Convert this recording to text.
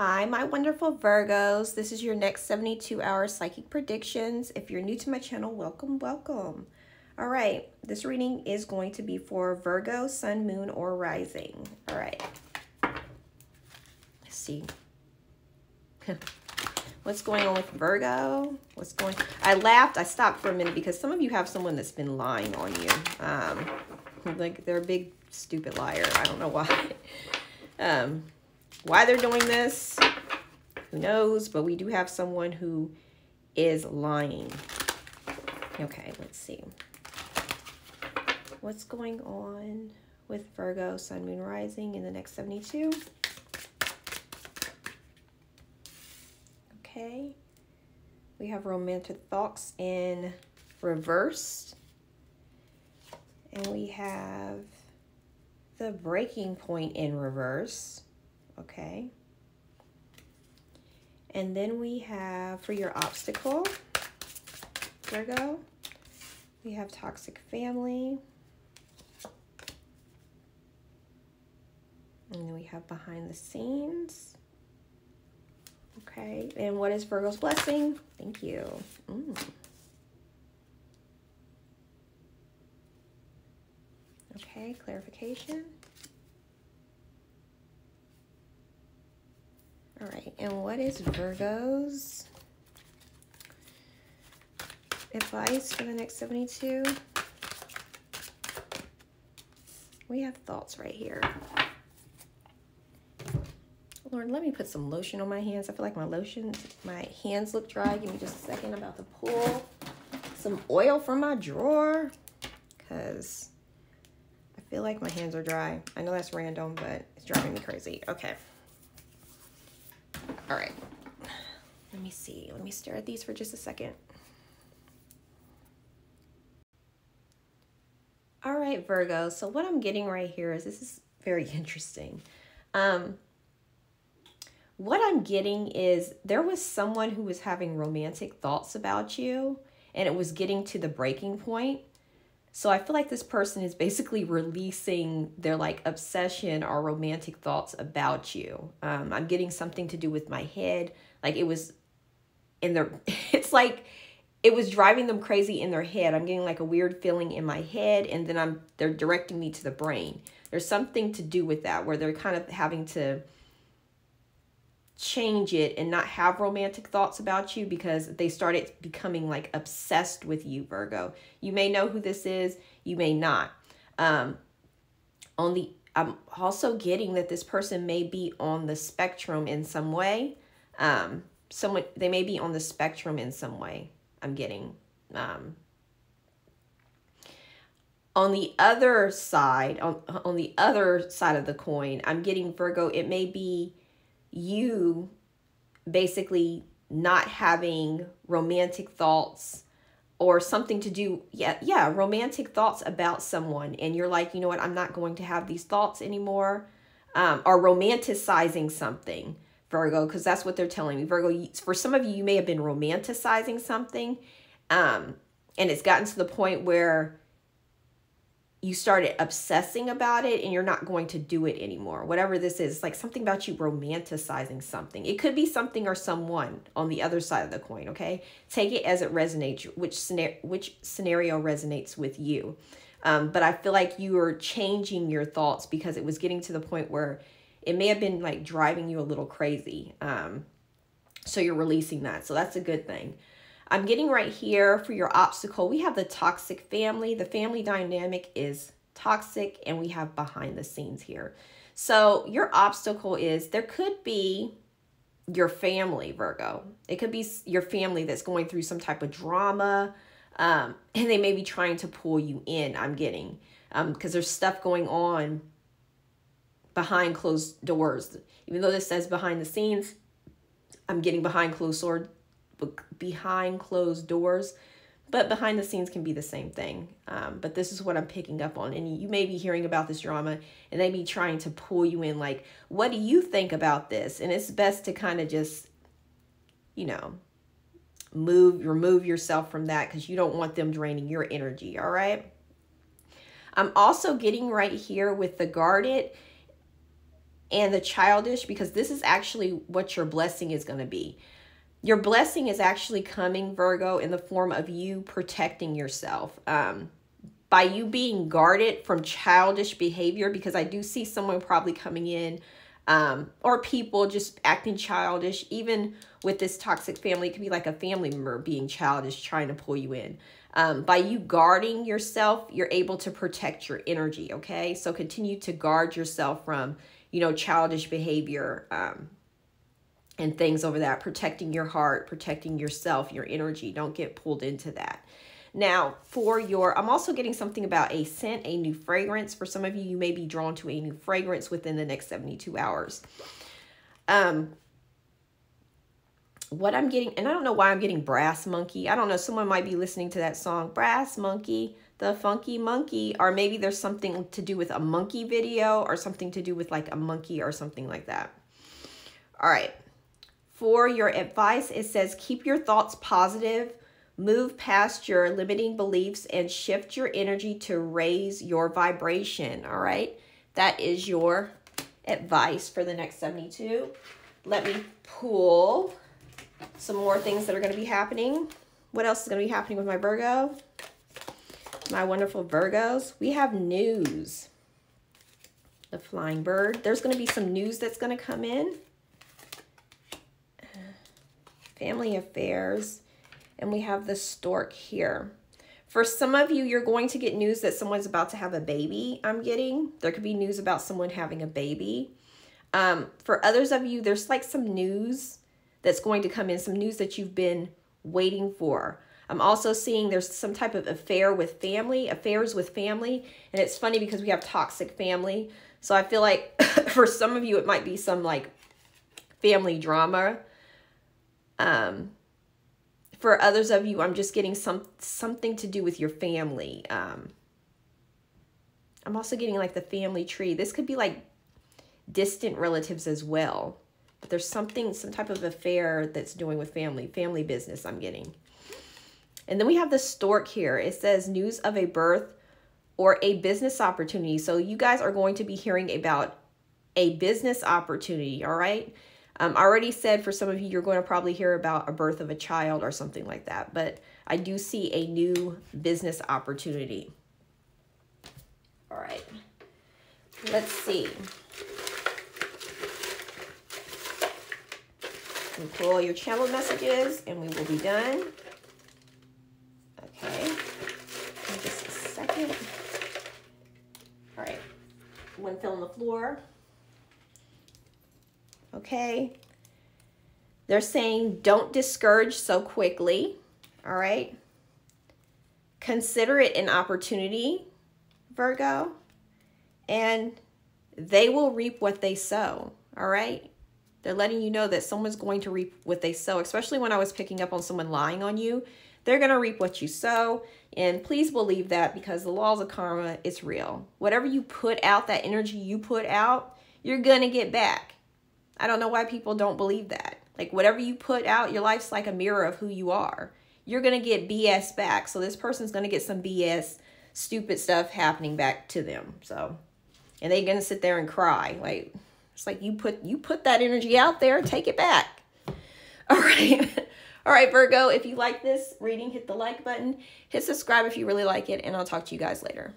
Hi, my wonderful Virgos. This is your next 72-hour psychic predictions. If you're new to my channel, welcome, welcome. All right, this reading is going to be for Virgo, Sun, Moon, or Rising. All right, let's see. What's going on with Virgo? What's going on? I laughed, I stopped for a minute because some of you have someone that's been lying on you. Like they're a big, stupid liar. I don't know why. Why they're doing this, who knows, but we do have someone who is lying. Okay, let's see. What's going on with Virgo, Sun, Moon, Rising in the next 72? Okay. We have romantic thoughts in reverse. And we have the breaking point in reverse. Okay. And then we have, for your obstacle, Virgo, we have toxic family. And then we have behind the scenes. Okay. And what is Virgo's blessing? Thank you. Okay. Clarification. All right, and what is Virgo's advice for the next 72? We have thoughts right here. Lord, let me put some lotion on my hands. I feel like my hands look dry. Give me just a second. I'm about to pull some oil from my drawer because I feel like my hands are dry. I know that's random, but it's driving me crazy. Okay. All right, let me see. Let me stare at these for just a second. All right, Virgo, so what I'm getting right here is, this is very interesting. What I'm getting is there was someone who was having romantic thoughts about you and it was getting to the breaking point. So I feel like this person is basically releasing their like obsession or romantic thoughts about you. I'm getting something to do with my head. Like it was in their, it's like it was driving them crazy in their head. I'm getting like a weird feeling in my head and then they're directing me to the brain. There's something to do with that where they're kind of having to change it and not have romantic thoughts about you because they started becoming like obsessed with you, Virgo. You may know who this is, you may not. I'm also getting that this person may be on the spectrum in some way. They may be on the spectrum in some way, I'm getting. On the other side, on the other side of the coin, I'm getting, Virgo, it may be you basically not having romantic thoughts or something to do, romantic thoughts about someone. And you're like, you know what, I'm not going to have these thoughts anymore. Or romanticizing something, Virgo, because that's what they're telling me. Virgo, for some of you, you may have been romanticizing something. And it's gotten to the point where you started obsessing about it and you're not going to do it anymore. Whatever this is, like something about you romanticizing something. It could be something or someone on the other side of the coin, okay? Take it as it resonates, which scenario resonates with you. But I feel like you are changing your thoughts because it was getting to the point where it may have been like driving you a little crazy. So you're releasing that. So that's a good thing. I'm getting right here for your obstacle. We have the toxic family. The family dynamic is toxic and we have behind the scenes here. So your obstacle is there could be your family, Virgo. It could be your family that's going through some type of drama and they may be trying to pull you in, I'm getting, because there's stuff going on behind closed doors. Even though this says behind the scenes, I'm getting behind closed doors. Behind closed doors, but behind the scenes can be the same thing. But this is what I'm picking up on. And you may be hearing about this drama and they be trying to pull you in like, what do you think about this? And it's best to kind of just, you know, remove yourself from that because you don't want them draining your energy, all right? I'm also getting right here with the guarded. and the childish, because this is actually what your blessing is going to be. Your blessing is actually coming, Virgo, in the form of you protecting yourself by you being guarded from childish behavior, because I do see someone probably coming in or people just acting childish. Even with this toxic family, it could be like a family member being childish, trying to pull you in. By you guarding yourself, you're able to protect your energy, okay? So continue to guard yourself from, you know, childish behavior and things over that, protecting your heart, protecting yourself, your energy. Don't get pulled into that. Now, for your, I'm also getting something about a scent, a new fragrance. For some of you, you may be drawn to a new fragrance within the next 72 hours. What I'm getting, and I don't know why I'm getting Brass Monkey. I don't know. Someone might be listening to that song, Brass Monkey, the Funky Monkey. Or maybe there's something to do with a monkey video or something to do with like a monkey or something like that. All right. For your advice, it says, keep your thoughts positive. Move past your limiting beliefs and shift your energy to raise your vibration, all right? That is your advice for the next 72. Let me pull some more things that are going to be happening. What else is going to be happening with my Virgo? My wonderful Virgos. We have news. The flying bird. There's going to be some news that's going to come in. Family affairs. And we have the stork here. For some of you, you're going to get news that someone's about to have a baby, I'm getting. There could be news about someone having a baby. For others of you, there's like some news that's going to come in, some news that you've been waiting for. I'm also seeing there's some type of affair with family, affairs with family. And it's funny because we have toxic family. So I feel like for some of you, it might be some like family drama. For others of you, I'm just getting something to do with your family. I'm also getting like the family tree. This could be like distant relatives as well. But there's something, some type of affair that's doing with family, family business I'm getting. And then we have the stork here. It says news of a birth or a business opportunity. So you guys are going to be hearing about a business opportunity, all right? I already said for some of you, you're going to probably hear about a birth of a child or something like that. But I do see a new business opportunity. All right. Let's see. And pull your channel messages and we will be done. Okay. Just a second. All right. One fill on the floor. Okay, they're saying don't discourage so quickly, all right? Consider it an opportunity, Virgo, and they will reap what they sow, all right? They're letting you know that someone's going to reap what they sow, especially when I was picking up on someone lying on you. They're going to reap what you sow, and please believe that because the laws of karma, it's real. Whatever you put out, that energy you put out, you're going to get back. I don't know why people don't believe that. Like whatever you put out, your life's like a mirror of who you are. You're going to get BS back. So this person's going to get some BS, stupid stuff happening back to them. So, and they're going to sit there and cry. Like, it's like you put that energy out there, take it back. All right. All right, Virgo, if you like this reading, hit the like button, hit subscribe if you really like it, and I'll talk to you guys later.